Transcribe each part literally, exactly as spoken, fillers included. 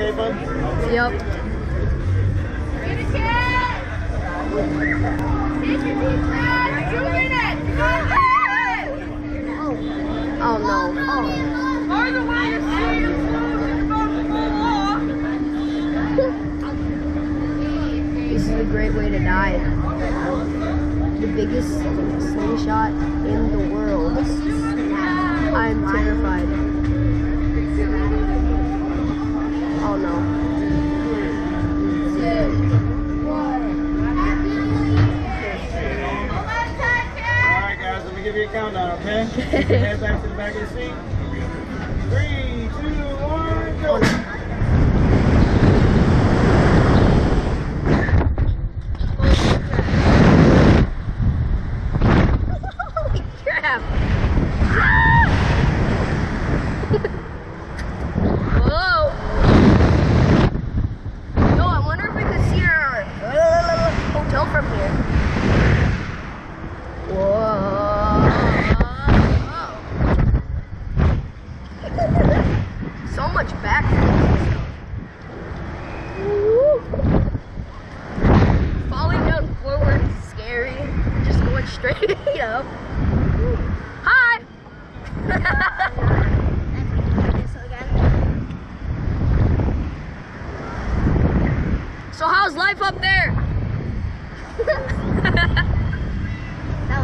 okay, bud? Yep. Get it, kid! Take your deep breath! Two minutes! Go ahead! Oh, no. Oh. Are the wires straight or close? It's about to fall off. This is a great way to die. The biggest slingshot in the world. I'm terrified. Oh no. Alright guys, let me give you a countdown, okay? Head back to the back of the seat. Three, two, one, go! Holy crap! Ah! Straight up. Hi! So how's life up there? That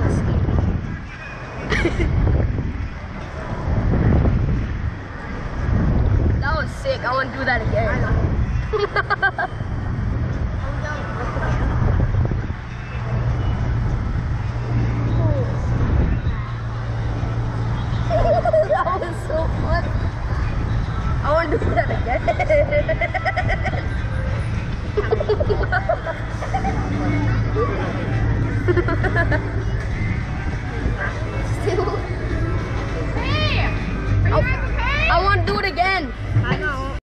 was scary. That was sick. I want to do that again. Do that again.